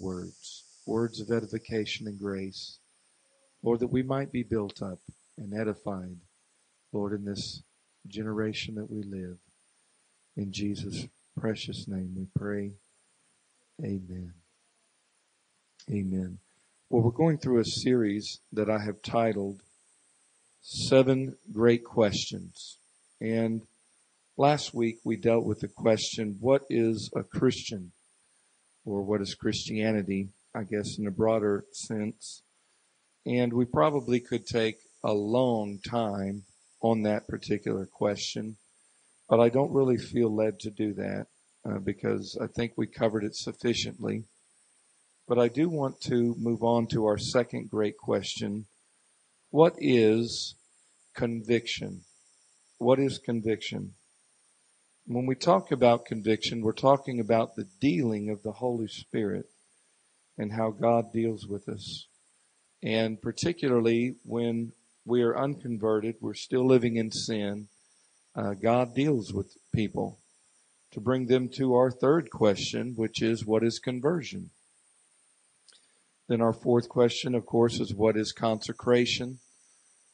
words of edification and grace, Lord, that we might be built up and edified, Lord, in this generation that we live. In Jesus' precious name we pray. Amen. Amen. Well, we're going through a series that I have titled 7 Great Questions. And last week we dealt with the question, what is a Christian? Or what is Christianity, I guess, in a broader sense. And we probably could take a long time on that particular question, but I don't really feel led to do that because I think we covered it sufficiently. But I do want to move on to our second great question. What is conviction? What is conviction? When we talk about conviction, we're talking about the dealing of the Holy Spirit and how God deals with us. And particularly when we are unconverted, we're still living in sin, God deals with people. To bring them to our third question, which is, what is conversion? Then our fourth question, of course, is what is consecration?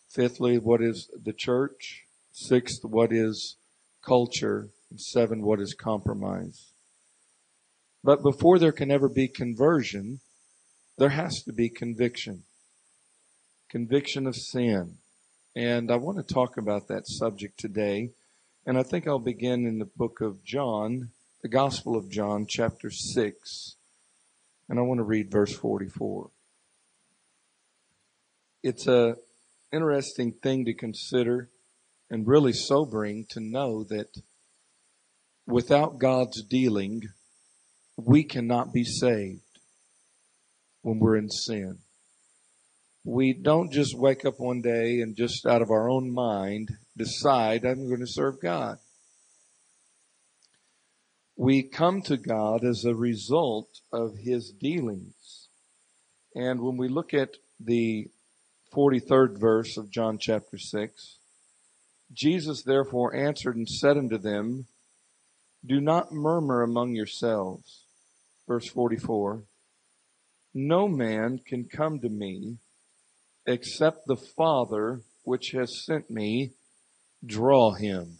Fifthly, what is the church? Sixth, what is culture? And 7, what is compromise? But before there can ever be conversion, there has to be conviction. Conviction of sin. And I want to talk about that subject today. And I think I'll begin in the book of John, the Gospel of John, chapter 6. And I want to read verse 44. It's an interesting thing to consider and really sobering to know that without God's dealing, we cannot be saved when we're in sin. We don't just wake up one day and just out of our own mind decide, I'm going to serve God. We come to God as a result of His dealings. And when we look at the 43rd verse of John chapter 6, Jesus therefore answered and said unto them, do not murmur among yourselves. Verse 44, no man can come to me except the Father which has sent me draw him.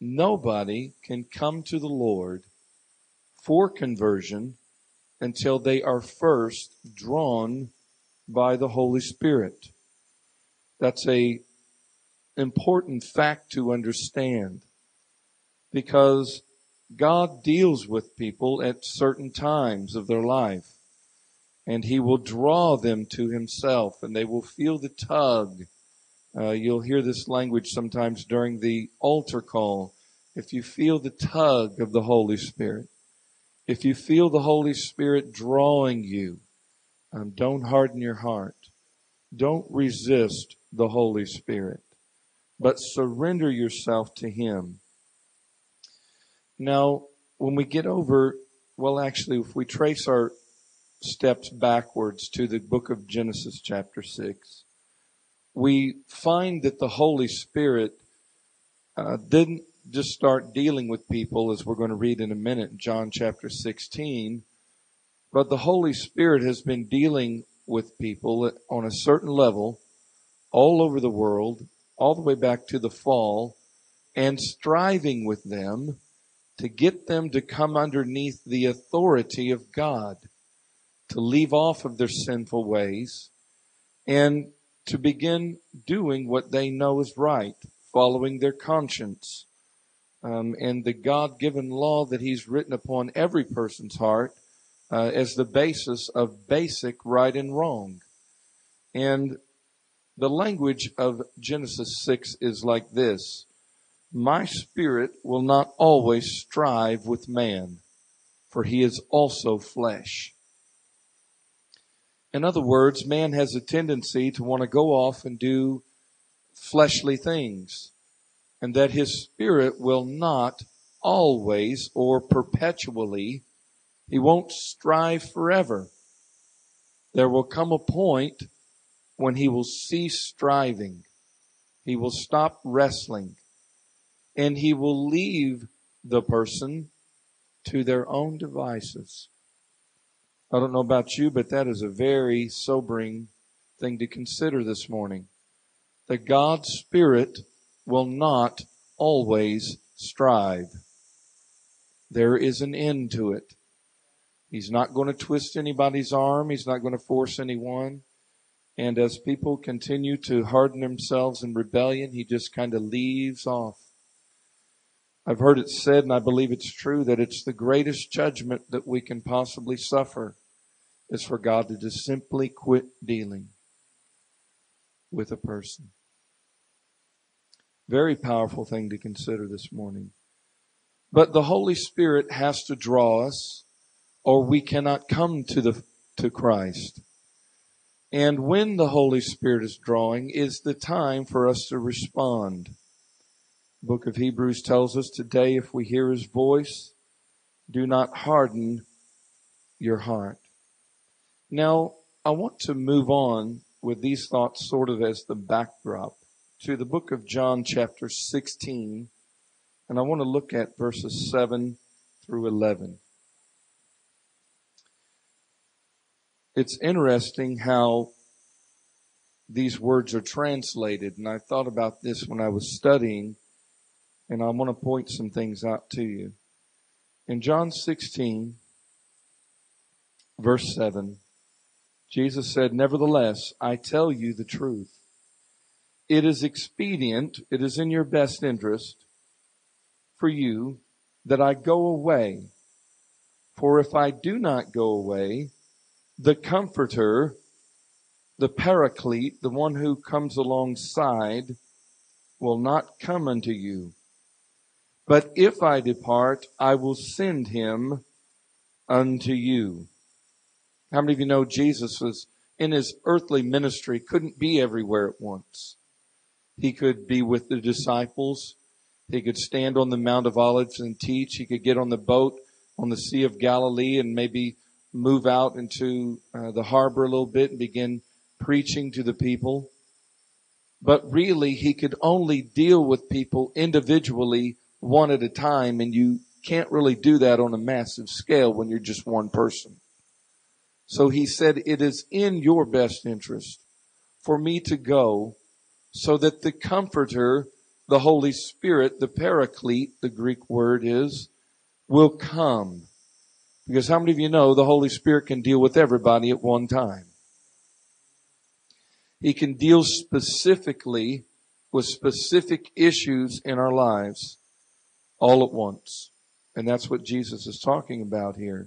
Nobody can come to the Lord for conversion until they are first drawn by the Holy Spirit. That's a important fact to understand, because God deals with people at certain times of their life, and He will draw them to Himself, and they will feel the tug. You'll hear this language sometimes during the altar call. If you feel the tug of the Holy Spirit, if you feel the Holy Spirit drawing you, don't harden your heart. Don't resist the Holy Spirit, but surrender yourself to Him. Now, when we get over, well, actually, if we trace our steps backwards to the book of Genesis chapter 6, we find that the Holy Spirit didn't just start dealing with people, as we're going to read in a minute, John chapter 16, but the Holy Spirit has been dealing with people on a certain level all over the world, all the way back to the fall, and striving with them to get them to come underneath the authority of God, to leave off of their sinful ways, and to begin doing what they know is right, following their conscience, and the God-given law that He's written upon every person's heart as the basis of basic right and wrong. And the language of Genesis 6 is like this. My spirit will not always strive with man, for he is also flesh. In other words, man has a tendency to want to go off and do fleshly things, and that his spirit will not always or perpetually, he won't strive forever. There will come a point when he will cease striving, he will stop wrestling, and he will leave the person to their own devices. I don't know about you, but that is a very sobering thing to consider this morning. That God's Spirit will not always strive. There is an end to it. He's not going to twist anybody's arm. He's not going to force anyone. And as people continue to harden themselves in rebellion, he just kind of leaves off. I've heard it said, and I believe it's true, that it's the greatest judgment that we can possibly suffer is for God to just simply quit dealing with a person. Very powerful thing to consider this morning. But the Holy Spirit has to draw us, or we cannot come to Christ. And when the Holy Spirit is drawing is the time for us to respond. The book of Hebrews tells us today, if we hear his voice, do not harden your heart. Now, I want to move on with these thoughts sort of as the backdrop to the book of John chapter 16. And I want to look at verses 7 through 11. It's interesting how these words are translated, and I thought about this when I was studying, and I want to point some things out to you. In John 16, verse 7, Jesus said, "Nevertheless, I tell you the truth. It is expedient, it is in your best interest for you that I go away. For if I do not go away, the Comforter, the Paraclete, the one who comes alongside, will not come unto you. But if I depart, I will send him unto you." How many of you know Jesus was in his earthly ministry, couldn't be everywhere at once? He could be with the disciples. He could stand on the Mount of Olives and teach. He could get on the boat on the Sea of Galilee and maybe move out into the harbor a little bit and begin preaching to the people. But really, he could only deal with people individually, one at a time, and you can't really do that on a massive scale when you're just one person. So he said, it is in your best interest for me to go so that the Comforter, the Holy Spirit, the Paraclete, the Greek word is, will come. Because how many of you know the Holy Spirit can deal with everybody at one time? He can deal specifically with specific issues in our lives all at once. And that's what Jesus is talking about here.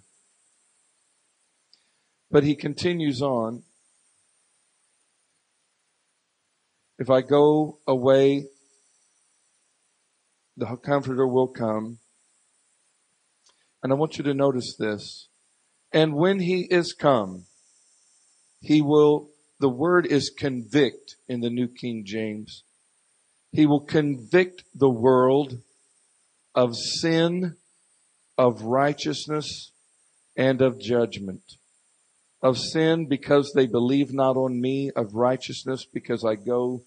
But he continues on. If I go away, the Comforter will come. And I want you to notice this. And when he is come, he will, the word is convict in the New King James. He will convict the world of sin, of righteousness, and of judgment. Of sin, because they believe not on me. Of righteousness, because I go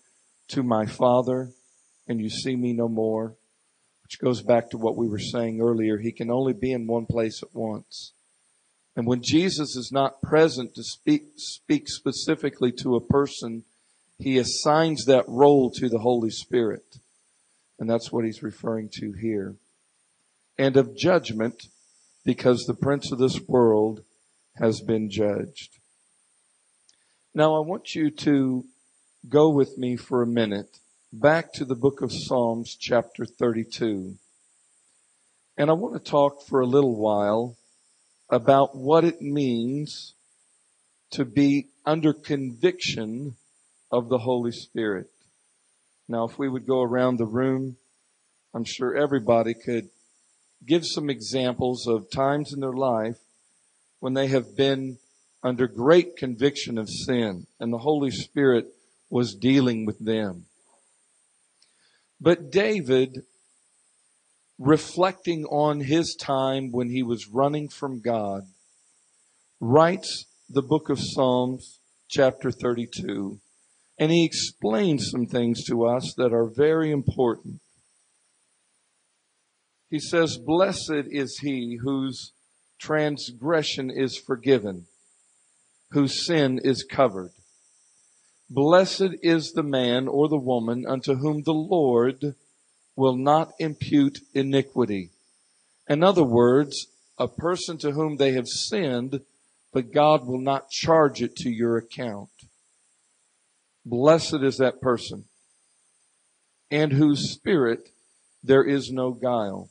to my Father and you see me no more. Which goes back to what we were saying earlier. He can only be in one place at once. And when Jesus is not present to speak specifically to a person, he assigns that role to the Holy Spirit. And that's what he's referring to here. And of judgment, because the prince of this world has been judged. Now I want you to go with me for a minute back to the book of Psalms, chapter 32. And I want to talk for a little while about what it means to be under conviction of the Holy Spirit. Now, if we would go around the room, I'm sure everybody could give some examples of times in their life when they have been under great conviction of sin and the Holy Spirit was dealing with them. But David, reflecting on his time when he was running from God, writes the book of Psalms, chapter 32, and he explains some things to us that are very important. He says, blessed is he whose transgression is forgiven, whose sin is covered. Blessed is the man or the woman unto whom the Lord will not impute iniquity. In other words, a person to whom they have sinned, but God will not charge it to your account. Blessed is that person, and whose spirit there is no guile.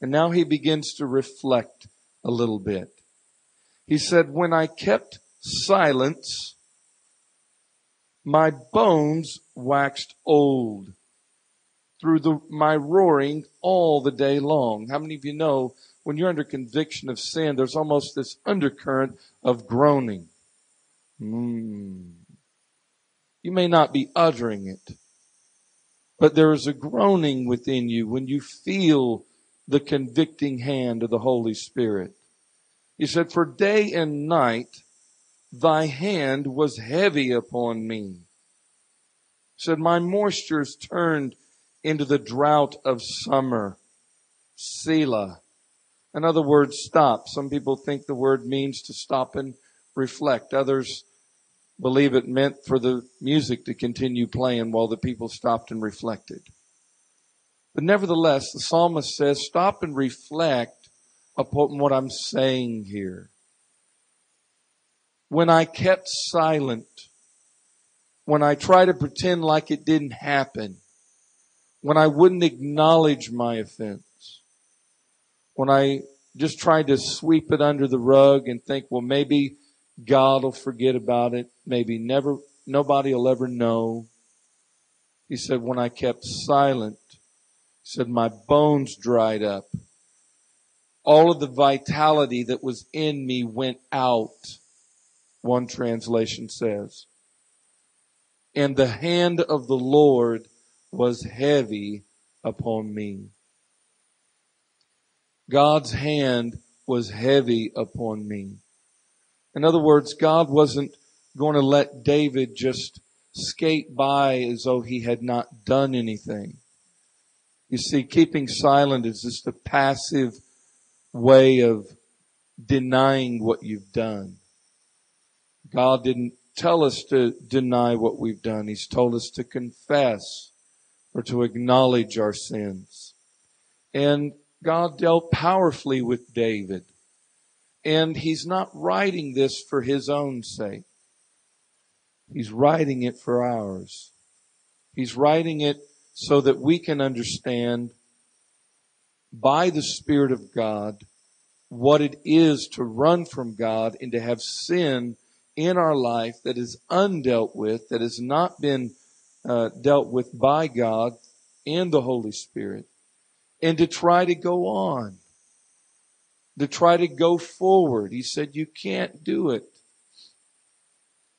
And now he begins to reflect a little bit. He said, when I kept silence, my bones waxed old through my roaring all the day long. How many of you know when you're under conviction of sin, there's almost this undercurrent of groaning? You may not be uttering it, but there is a groaning within you when you feel the convicting hand of the Holy Spirit. He said, for day and night, thy hand was heavy upon me. He said, my moisture is turned into the drought of summer. Selah. In other words, stop. Some people think the word means to stop and reflect. Others believe it meant for the music to continue playing while the people stopped and reflected. But nevertheless, the psalmist says, stop and reflect upon what I'm saying here. When I kept silent, when I tried to pretend like it didn't happen, when I wouldn't acknowledge my offense, when I just tried to sweep it under the rug and think, well, maybe God will forget about it. Maybe nobody will ever know. He said, when I kept silent, he said, my bones dried up. All of the vitality that was in me went out. One translation says, and the hand of the Lord was heavy upon me. God's hand was heavy upon me. In other words, God wasn't going to let David just skate by as though he had not done anything. You see, keeping silent is just a passive way of denying what you've done. God didn't tell us to deny what we've done. He's told us to confess or to acknowledge our sins. And God dealt powerfully with David. And he's not writing this for his own sake. He's writing it for ours. He's writing it so that we can understand by the Spirit of God what it is to run from God and to have sin in our life that is undealt with, that has not been dealt with by God and the Holy Spirit, and to try to go on, to try to go forward. He said, you can't do it.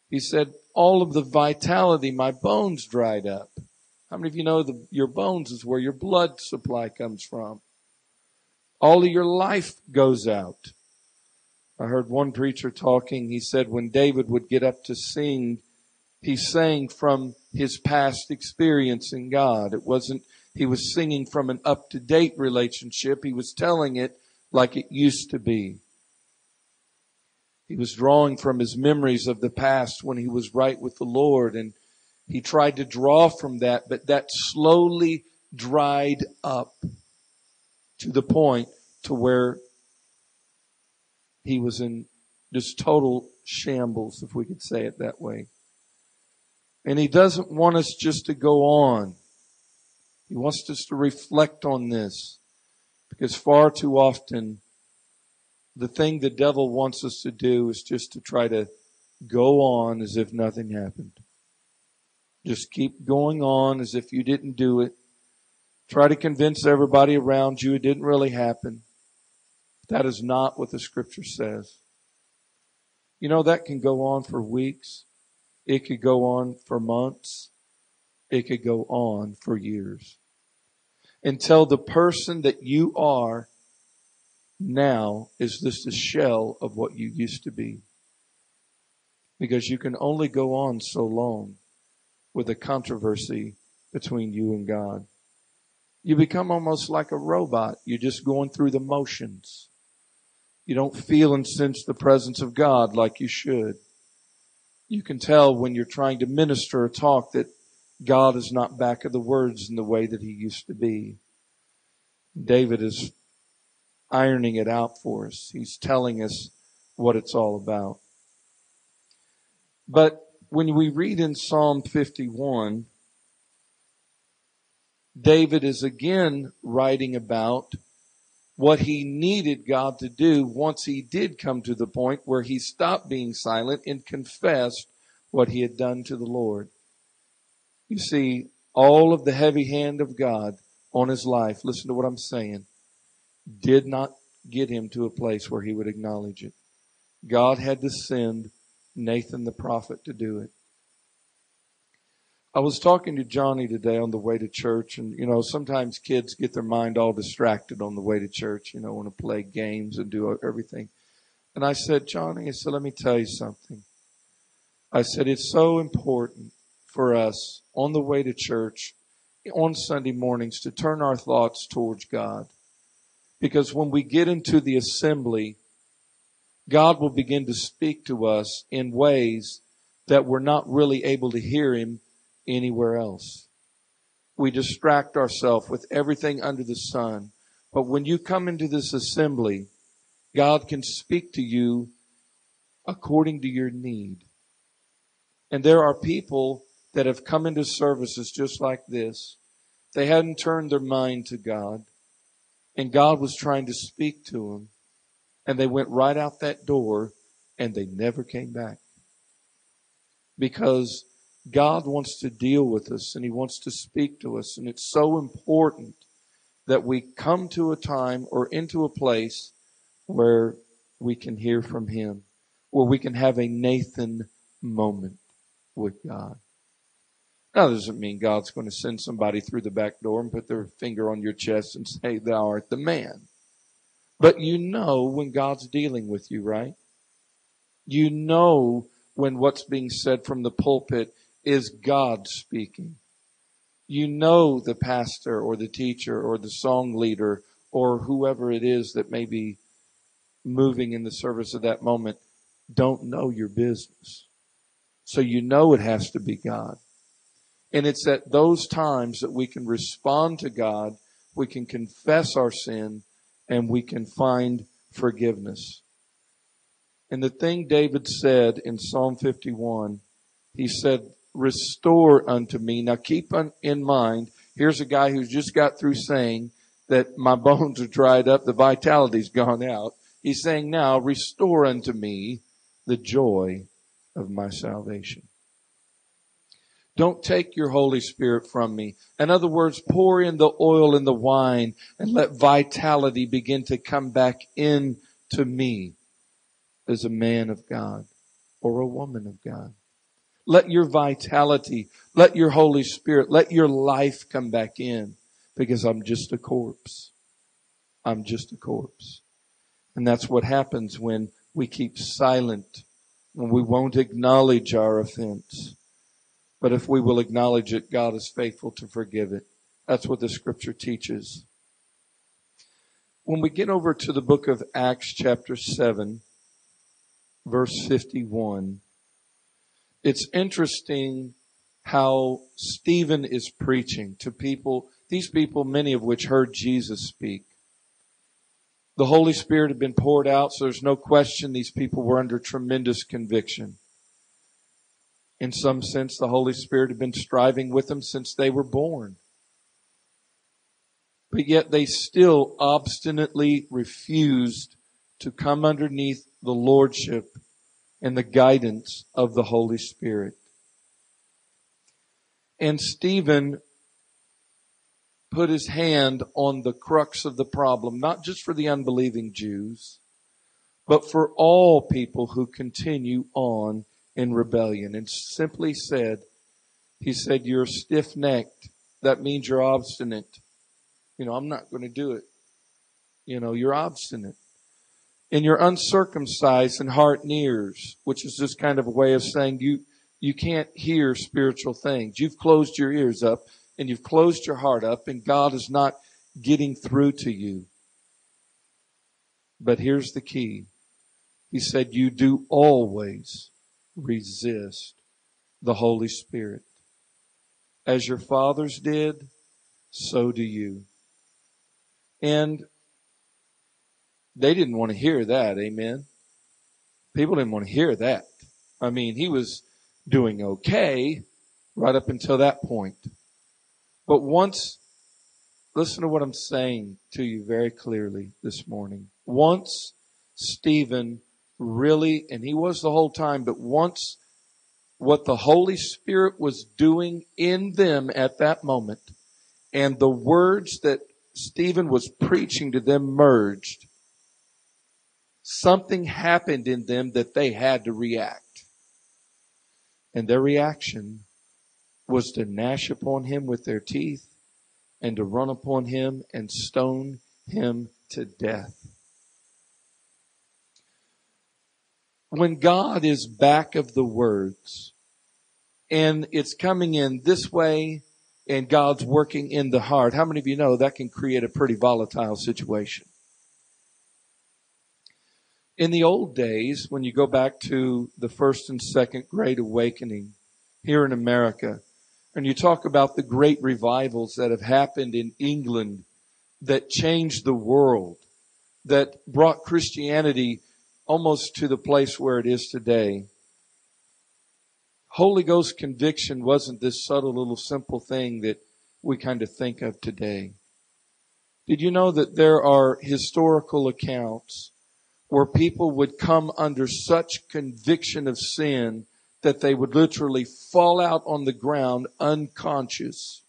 He said, all of the vitality, my bones dried up. How many of you know your bones is where your blood supply comes from? All of your life goes out. I heard one preacher talking. He said when David would get up to sing, he sang from his past experience in God. It wasn't, he was singing from an up-to-date relationship. He was telling it like it used to be. He was drawing from his memories of the past when he was right with the Lord. And he tried to draw from that, but that slowly dried up to the point to where he was in just total shambles, if we could say it that way. And he doesn't want us just to go on. He wants us to reflect on this, because far too often the thing the devil wants us to do is just to try to go on as if nothing happened. Just keep going on as if you didn't do it. Try to convince everybody around you it didn't really happen. That is not what the Scripture says. You know, that can go on for weeks. It could go on for months. It could go on for years. Until the person that you are now is just a shell of what you used to be. Because you can only go on so long with a controversy between you and God. You become almost like a robot. You're just going through the motions. You don't feel and sense the presence of God like you should. You can tell when you're trying to minister or talk that God is not back of the words in the way that he used to be. David is ironing it out for us. He's telling us what it's all about. But when we read in Psalm 51, David is again writing about what he needed God to do once he did come to the point where he stopped being silent and confessed what he had done to the Lord. You see, all of the heavy hand of God on his life, listen to what I'm saying, did not get him to a place where he would acknowledge it. God had to send Nathan the prophet to do it. I was talking to Johnny today on the way to church, and, sometimes kids get their mind all distracted on the way to church, want to play games and do everything. And I said, Johnny, let me tell you something. I said, it's so important for us on the way to church on Sunday mornings to turn our thoughts towards God. Because when we get into the assembly, God will begin to speak to us in ways that we're not really able to hear him anywhere else. We distract ourselves with everything under the sun. But when you come into this assembly, God can speak to you according to your need. And there are people that have come into services just like this. They hadn't turned their mind to God, and God was trying to speak to them, and they went right out that door, and they never came back. Because God wants to deal with us, and he wants to speak to us, and it's so important that we come to a time or into a place where we can hear from him, where we can have a Nathan moment with God. Now, that doesn't mean God's going to send somebody through the back door and put their finger on your chest and say, thou art the man. But you know when God's dealing with you, right? You know when what's being said from the pulpit is God speaking. You know the pastor or the teacher or the song leader or whoever it is that may be moving in the service of that moment don't know your business. So you know it has to be God. And it's at those times that we can respond to God, we can confess our sin, and we can find forgiveness. And the thing David said in Psalm 51, he said, restore unto me. Now keep in mind, here's a guy who's just got through saying that my bones are dried up, the vitality's gone out. He's saying now, restore unto me the joy of my salvation. Don't take your Holy Spirit from me. In other words, pour in the oil and the wine and let vitality begin to come back in to me as a man of God or a woman of God. Let your vitality, let your Holy Spirit, let your life come back in, because I'm just a corpse. I'm just a corpse. And that's what happens when we keep silent, when we won't acknowledge our offense. But if we will acknowledge it, God is faithful to forgive it. That's what the scripture teaches. When we get over to the book of Acts chapter 7, verse 51, it's interesting how Stephen is preaching to people, these people, many of which heard Jesus speak. The Holy Spirit had been poured out, so there's no question these people were under tremendous conviction. In some sense, the Holy Spirit had been striving with them since they were born. But yet they still obstinately refused to come underneath the lordship and the guidance of the Holy Spirit. And Stephen put his hand on the crux of the problem, not just for the unbelieving Jews, but for all people who continue on in rebellion, and simply said, he said, you're stiff-necked. That means you're obstinate. I'm not going to do it. You're obstinate. And you're uncircumcised in heart and ears, which is just kind of a way of saying you can't hear spiritual things. You've closed your ears up and you've closed your heart up and God is not getting through to you. But here's the key. He said, you do always resist the Holy Spirit. As your fathers did, so do you. And they didn't want to hear that. Amen. People didn't want to hear that. I mean, he was doing okay right up until that point. But once, listen to what I'm saying to you very clearly this morning. Once Stephen really, and he was the whole time, but once what the Holy Spirit was doing in them at that moment and the words that Stephen was preaching to them merged, something happened in them that they had to react. And their reaction was to gnash upon him with their teeth and to run upon him and stone him to death. When God is back of the words and it's coming in this way and God's working in the heart, how many of you know that can create a pretty volatile situation? In the old days, when you go back to the first and second great awakening here in America, and you talk about the great revivals that have happened in England that changed the world, that brought Christianity almost to the place where it is today. Holy Ghost conviction wasn't this subtle little simple thing that we kind of think of today. Did you know that there are historical accounts where people would come under such conviction of sin that they would literally fall out on the ground unconscious?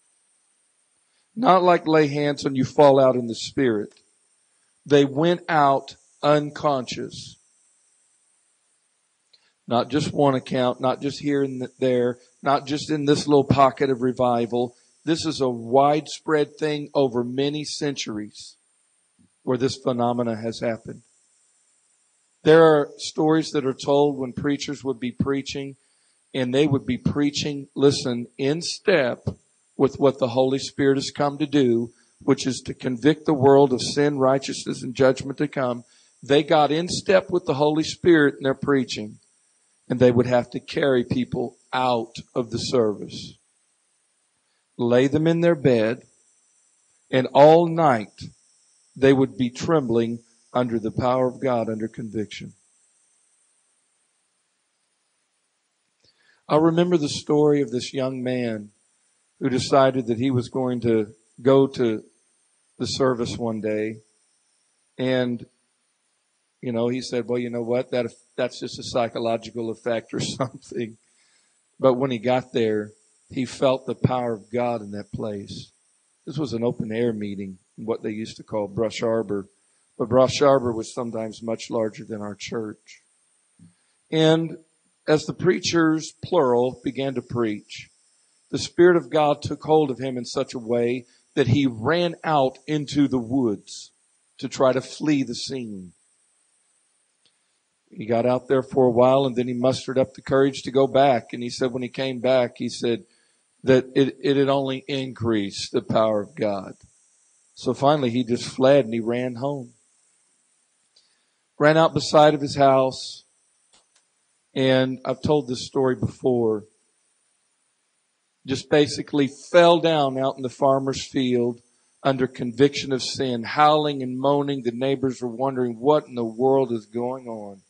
Not like lay hands on you, fall out in the spirit. They went out unconscious. Not just one account, not just here and there, not just in this little pocket of revival. This is a widespread thing over many centuries where this phenomena has happened. There are stories that are told when preachers would be preaching and they would be preaching, listen, in step with what the Holy Spirit has come to do, which is to convict the world of sin, righteousness, and judgment to come. They got in step with the Holy Spirit in their preaching, and they would have to carry people out of the service, lay them in their bed, and all night they would be trembling under the power of God, under conviction. I remember the story of this young man who decided that he was going to go to the service one day. And, you know, he said, well, you know what? That's just a psychological effect or something. But when he got there, he felt the power of God in that place. This was an open air meeting, what they used to call Brush Arbor. But Brush Arbor was sometimes much larger than our church. And as the preachers, plural, began to preach, the Spirit of God took hold of him in such a way that he ran out into the woods to try to flee the scene. He got out there for a while, and then he mustered up the courage to go back. And he said when he came back, he said that it had only increased the power of God. So finally, he just fled and he ran home. Ran out beside of his house, and I've told this story before, just basically fell down out in the farmer's field under conviction of sin, howling and moaning. The neighbors were wondering what in the world is going on.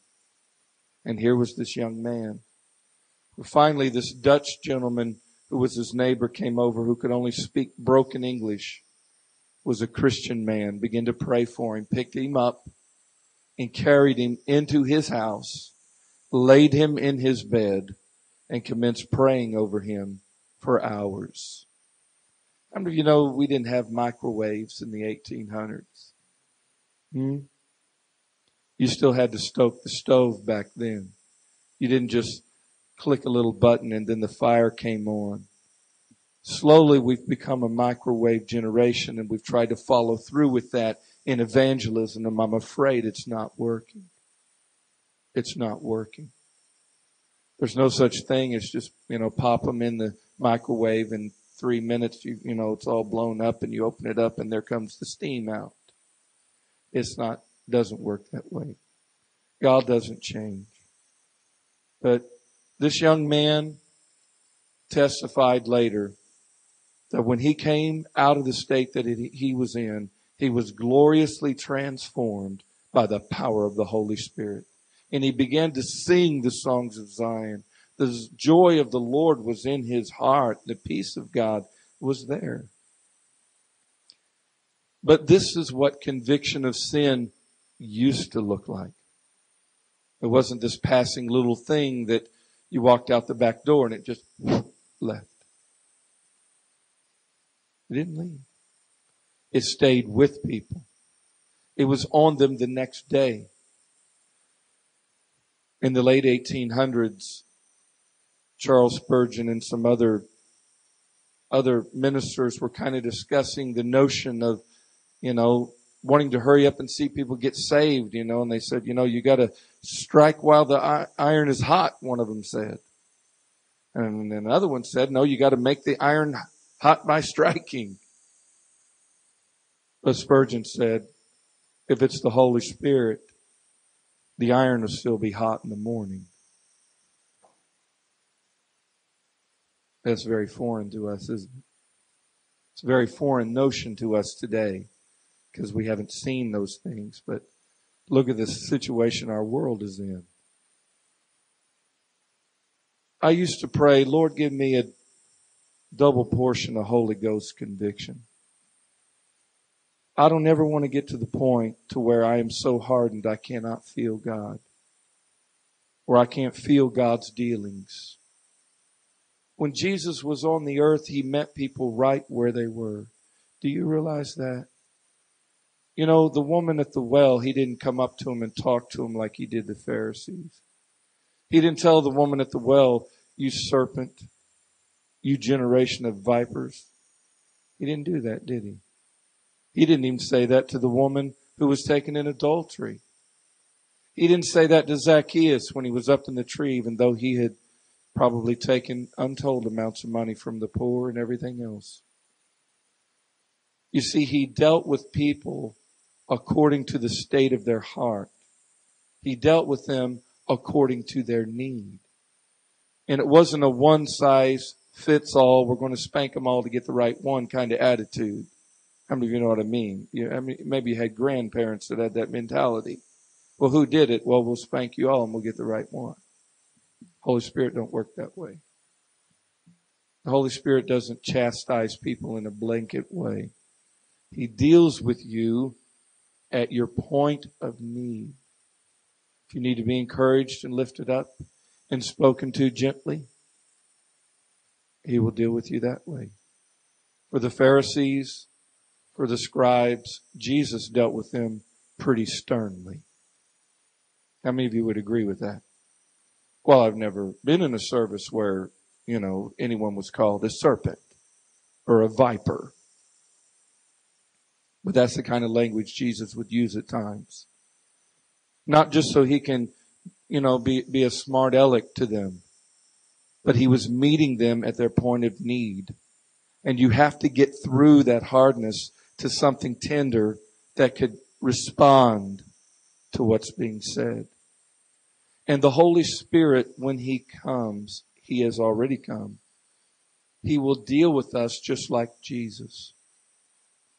And here was this young man. Well, finally, this Dutch gentleman who was his neighbor came over, who could only speak broken English, was a Christian man, began to pray for him, picked him up, and carried him into his house, laid him in his bed, and commenced praying over him for hours. How many of you know we didn't have microwaves in the 1800s? You still had to stoke the stove back then. You didn't just click a little button and then the fire came on. Slowly, we've become a microwave generation, and we've tried to follow through with that in evangelism, and I'm afraid it's not working. It's not working. There's no such thing as just, pop them in the microwave and 3 minutes, you know, it's all blown up and you open it up and there comes the steam out. Doesn't work that way. God doesn't change. But this young man testified later that when he came out of the state that he was in, he was gloriously transformed by the power of the Holy Spirit. And he began to sing the songs of Zion. The joy of the Lord was in his heart. The peace of God was there. But this is what conviction of sin used to look like. It wasn't this passing little thing that you walked out the back door and it just left. It didn't leave. It stayed with people. It was on them the next day. In the late 1800s, Charles Spurgeon and some other ministers were kind of discussing the notion of, you know, wanting to hurry up and see people get saved, you know, and they said, you know, you got to strike while the iron is hot, one of them said. And then another one said, no, you got to make the iron hot by striking. But Spurgeon said, if it's the Holy Spirit, the iron will still be hot in the morning. That's very foreign to us, isn't it? It's a very foreign notion to us today, because we haven't seen those things. But look at the situation our world is in. I used to pray, Lord, give me a double portion of Holy Ghost conviction. I don't ever want to get to the point to where I am so hardened I cannot feel God, or I can't feel God's dealings. When Jesus was on the earth, he met people right where they were. Do you realize that? You know, the woman at the well, he didn't come up to him and talk to him like he did the Pharisees. He didn't tell the woman at the well, you serpent, you generation of vipers. He didn't do that, did he? He didn't even say that to the woman who was taken in adultery. He didn't say that to Zacchaeus when he was up in the tree, even though he had probably taken untold amounts of money from the poor and everything else. You see, he dealt with people according to the state of their heart. He dealt with them according to their need. And it wasn't a one-size-fits-all, we're going to spank them all to get the right one kind of attitude. How many of you know what I mean? Maybe you had grandparents that had that mentality. Well, who did it? Well, we'll spank you all and we'll get the right one. Holy Spirit don't work that way. The Holy Spirit doesn't chastise people in a blanket way. He deals with you at your point of need. If you need to be encouraged and lifted up and spoken to gently, he will deal with you that way. For the Pharisees, for the scribes, Jesus dealt with them pretty sternly. How many of you would agree with that? Well, I've never been in a service where, you know, anyone was called a serpent or a viper. But that's the kind of language Jesus would use at times. Not just so he can, you know, be a smart aleck to them, but he was meeting them at their point of need. And you have to get through that hardness to something tender that could respond to what's being said. And the Holy Spirit, when he comes, he has already come. He will deal with us just like Jesus.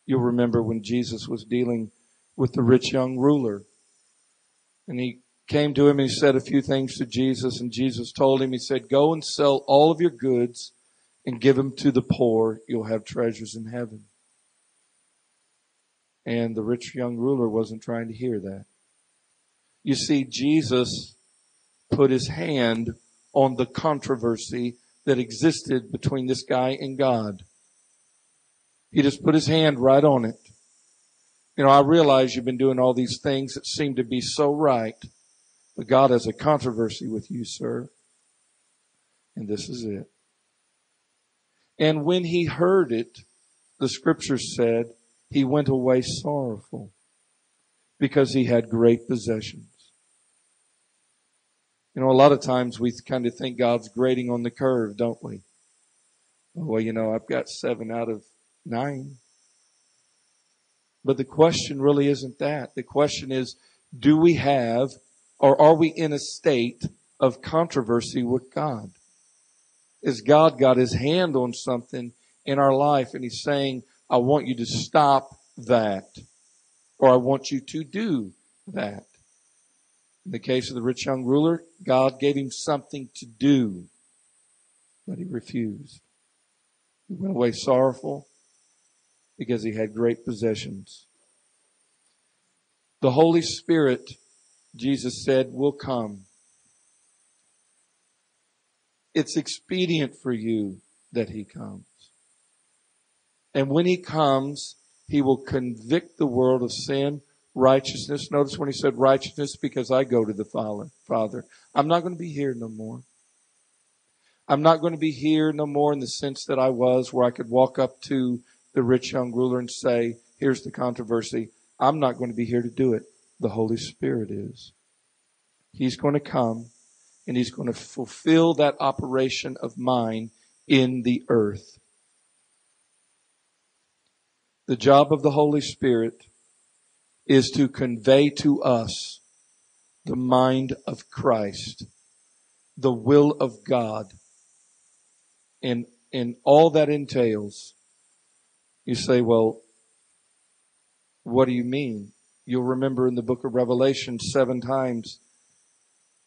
You'll remember when Jesus was dealing with the rich young ruler. And he came to him and he said a few things to Jesus. And Jesus told him, he said, go and sell all of your goods and give them to the poor. You'll have treasures in heaven. And the rich young ruler wasn't trying to hear that. You see, Jesus put his hand on the controversy that existed between this guy and God. He just put his hand right on it. You know, I realize you've been doing all these things that seem to be so right, but God has a controversy with you, sir. And this is it. And when he heard it, the scripture said, he went away sorrowful because he had great possessions. You know, a lot of times we kind of think God's grading on the curve, don't we? Well, you know, I've got 7 out of 9. But the question really isn't that. The question is, do we have, or are we in a state of controversy with God? Has God got his hand on something in our life and he's saying, I want you to stop that, or I want you to do that? In the case of the rich young ruler, God gave him something to do, but he refused. He went away sorrowful because he had great possessions. The Holy Spirit, Jesus said, will come. It's expedient for you that he comes. And when he comes, he will convict the world of sin, righteousness. Notice when he said righteousness, because I go to the Father. I'm not going to be here no more. I'm not going to be here no more in the sense that I was, where I could walk up to the rich young ruler and say, here's the controversy. I'm not going to be here to do it. The Holy Spirit is. He's going to come and he's going to fulfill that operation of mine in the earth. The job of the Holy Spirit is to convey to us the mind of Christ, the will of God, and all that entails. You say, well, what do you mean? You'll remember in the book of Revelation 7 times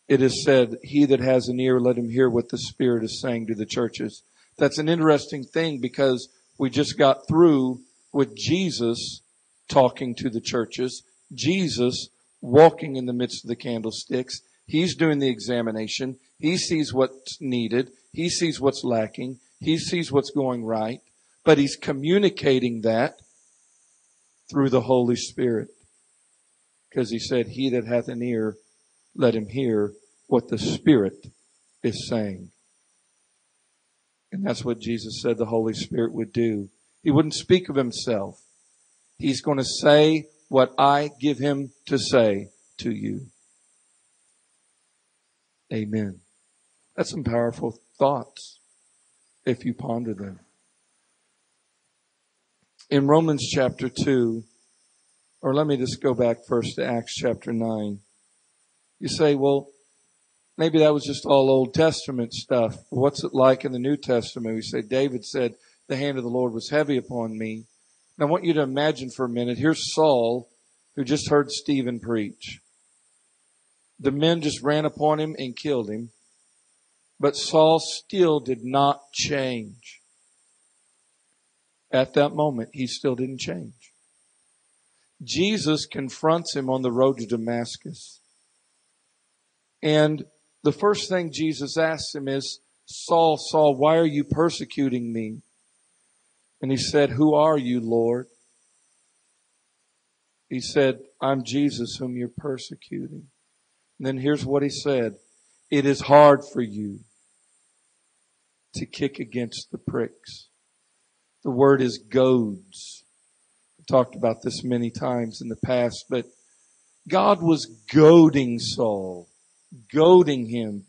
it is said, he that has an ear, let him hear what the Spirit is saying to the churches. That's an interesting thing, because we just got through with Jesus talking to the churches, Jesus walking in the midst of the candlesticks. He's doing the examination. He sees what's needed. He sees what's lacking. He sees what's going right. But he's communicating that through the Holy Spirit. Because he said, he that hath an ear, let him hear what the Spirit is saying. And that's what Jesus said the Holy Spirit would do. He wouldn't speak of himself. He's going to say what I give him to say to you. Amen. That's some powerful thoughts if you ponder them. In Romans chapter 2, or let me just go back first to Acts chapter 9. You say, well, maybe that was just all Old Testament stuff. What's it like in the New Testament? We say, David said, the hand of the Lord was heavy upon me. And I want you to imagine for a minute, here's Saul, who just heard Stephen preach. The men just ran upon him and killed him. But Saul still did not change. At that moment, he still didn't change. Jesus confronts him on the road to Damascus. And the first thing Jesus asks him is, Saul, Saul, why are you persecuting me? And he said, who are you, Lord? He said, I'm Jesus whom you're persecuting. And then here's what he said. It is hard for you to kick against the pricks. The word is goads. I've talked about this many times in the past, but God was goading Saul, goading him,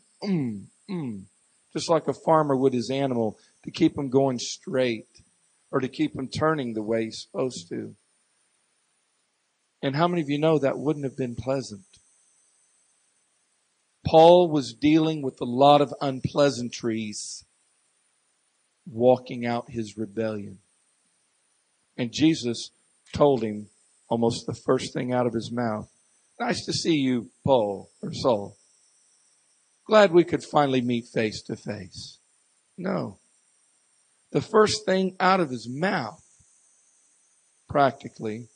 just like a farmer would his animal, to keep him going straight, or to keep him turning the way he's supposed to. And how many of you know that wouldn't have been pleasant? Paul was dealing with a lot of unpleasantries walking out his rebellion. And Jesus told him almost the first thing out of his mouth, nice to see you, Paul, or Saul. Glad we could finally meet face to face. No. The first thing out of his mouth, practically,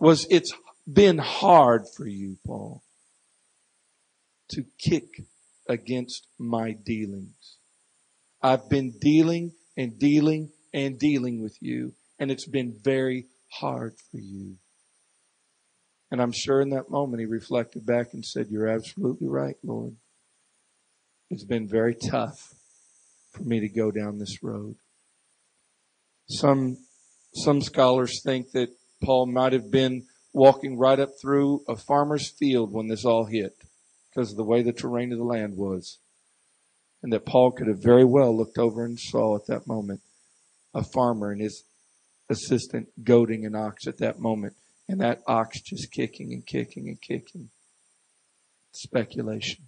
was, it's been hard for you, Paul, to kick against my dealings. I've been dealing and dealing and dealing with you, and it's been very hard for you. And I'm sure in that moment he reflected back and said, you're absolutely right, Lord. It's been very tough for me to go down this road. Some scholars think that Paul might have been walking right up through a farmer's field when this all hit, because of the way the terrain of the land was. and that Paul could have very well looked over and saw at that moment a farmer and his assistant goading an ox at that moment, and that ox just kicking and kicking and kicking. Speculation.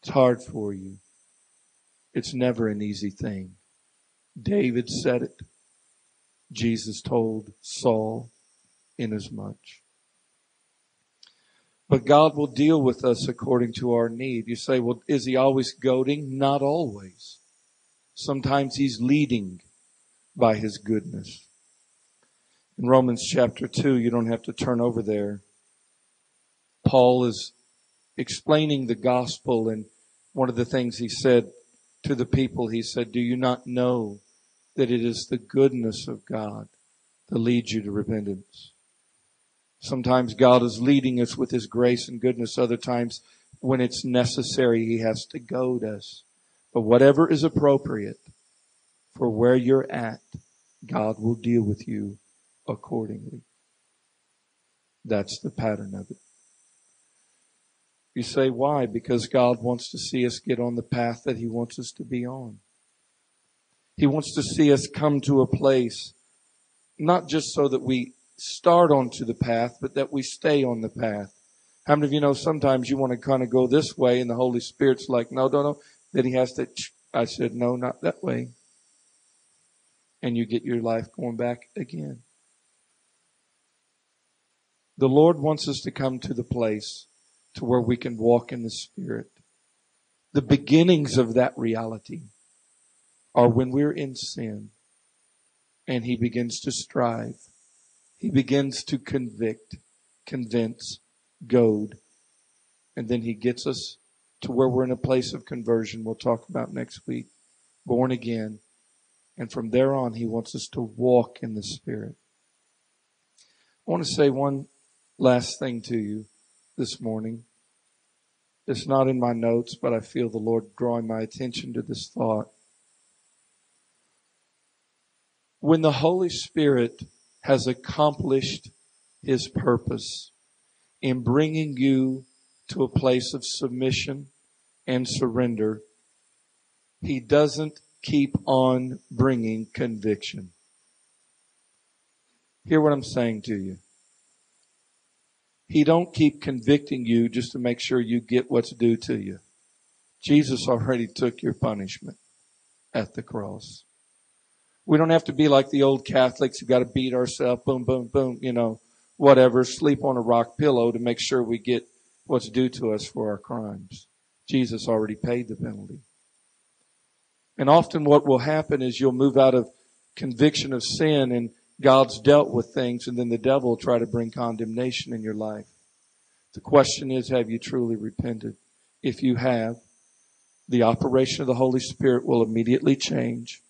It's hard for you. It's never an easy thing. David said it. Jesus told Saul, inasmuch. But God will deal with us according to our need. You say, well, is he always goading? Not always. Sometimes he's leading by his goodness. In Romans chapter 2, you don't have to turn over there. Paul is explaining the gospel, and one of the things he said to the people, he said, do you not know that it is the goodness of God that leads you to repentance? Sometimes God is leading us with his grace and goodness. Other times, when it's necessary, he has to goad us. But whatever is appropriate for where you're at, God will deal with you accordingly. That's the pattern of it. You say, why? Because God wants to see us get on the path that he wants us to be on. He wants to see us come to a place, not just so that we start onto the path, but that we stay on the path. How many of you know sometimes you want to kind of go this way and the Holy Spirit's like, no. Then he has to, I said, no, not that way. And you get your life going back again. The Lord wants us to come to the place to where we can walk in the Spirit. The beginnings of that reality are when we're in sin and he begins to strive. He begins to convict, convince, goad. And then he gets us to where we're in a place of conversion. We'll talk about next week. Born again. And from there on, he wants us to walk in the Spirit. I want to say one last thing to you this morning. It's not in my notes, but I feel the Lord drawing my attention to this thought. When the Holy Spirit has accomplished his purpose in bringing you to a place of submission and surrender, he doesn't keep on bringing conviction. Hear what I'm saying to you. He don't keep convicting you just to make sure you get what's due to you. Jesus already took your punishment at the cross. We don't have to be like the old Catholics who got to beat ourselves, boom, boom, boom, whatever, sleep on a rock pillow to make sure we get what's due to us for our crimes. Jesus already paid the penalty. And often what will happen is you'll move out of conviction of sin and God's dealt with things, and then the devil will try to bring condemnation in your life. The question is, have you truly repented? If you have, the operation of the Holy Spirit will immediately change.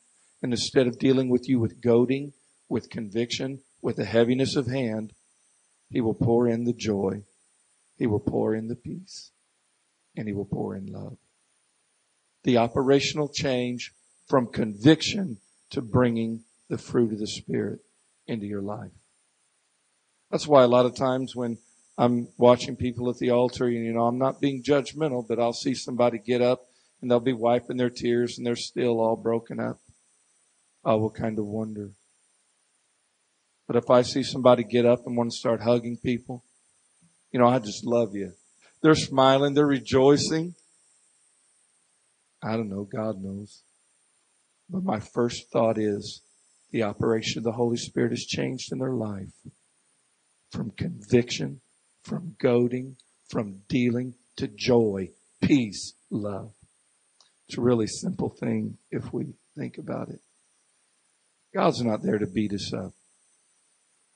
And instead of dealing with you with goading, with conviction, with the heaviness of hand, he will pour in the joy. He will pour in the peace. And he will pour in love. The operational change from conviction to bringing the fruit of the Spirit into your life. That's why a lot of times when I'm watching people at the altar, and I'm not being judgmental, but I'll see somebody get up and they'll be wiping their tears and they're still all broken up. I will kind of wonder. But if I see somebody get up and want to start hugging people, I just love you. They're smiling, they're rejoicing. I don't know, God knows. But my first thought is the operation of the Holy Spirit has changed in their life from conviction, from goading, from dealing to joy, peace, love. It's a really simple thing if we think about it. God's not there to beat us up.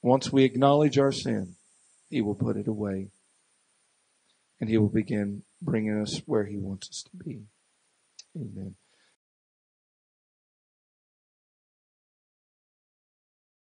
Once we acknowledge our sin, he will put it away. And he will begin bringing us where he wants us to be. Amen.